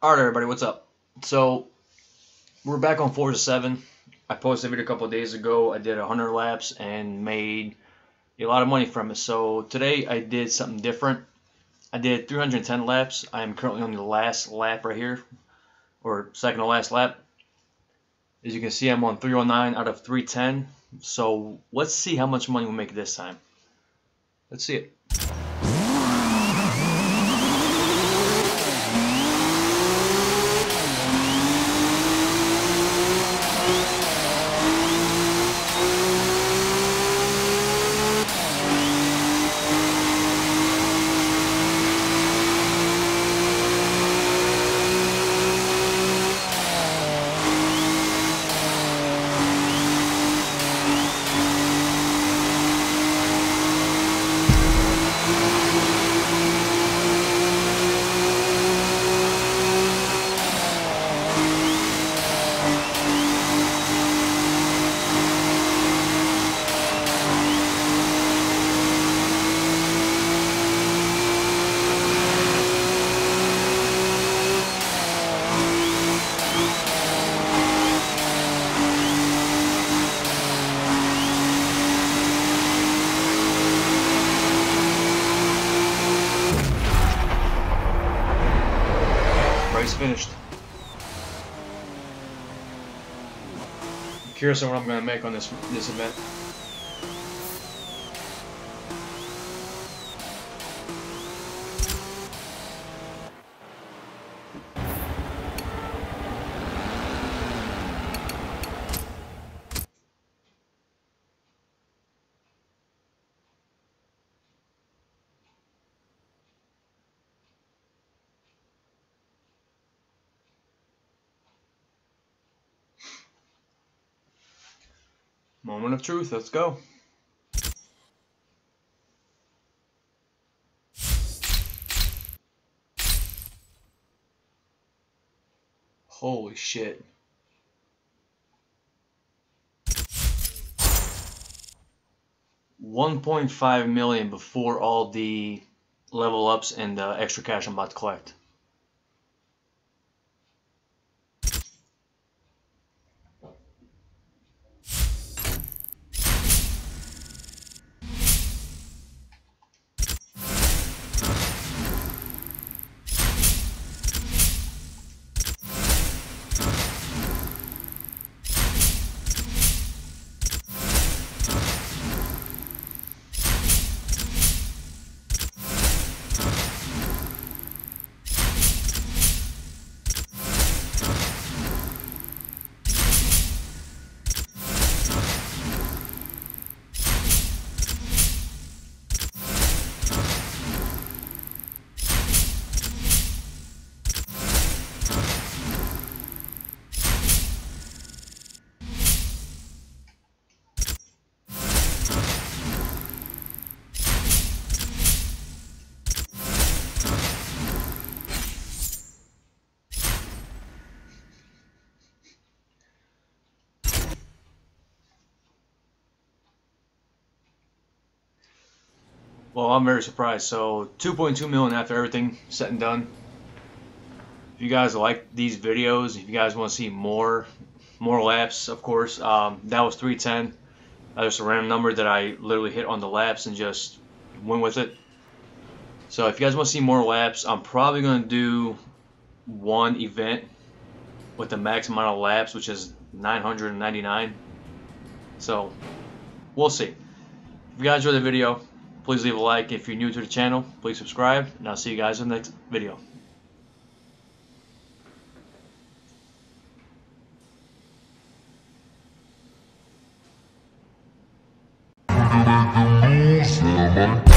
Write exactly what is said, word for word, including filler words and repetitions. Alright everybody, what's up? So, we're back on Forza seven. I posted a video a couple of days ago. I did one hundred laps and made a lot of money from it. So, today I did something different. I did three hundred ten laps. I am currently on the last lap right here, or second to last lap. As you can see, I'm on three oh nine out of three ten. So, let's see how much money we make this time. Let's see it. Finished. I'm curious on what I'm going to make on this this event. Moment of truth, let's go. Holy shit. one point five million before all the level ups and the extra cash I'm about to collect. Well, I'm very surprised. So two point two million after everything set and done. If you guys like these videos, if you guys want to see more more laps, of course, um, that was three ten. That was a random number that I literally hit on the laps and just went with it. So if you guys want to see more laps, I'm probably going to do one event with the max amount of laps, which is nine hundred ninety-nine. So we'll see. If you guys enjoyed the video, please leave a like. If you're new to the channel, please subscribe, and I'll see you guys in the next video. Mm-hmm.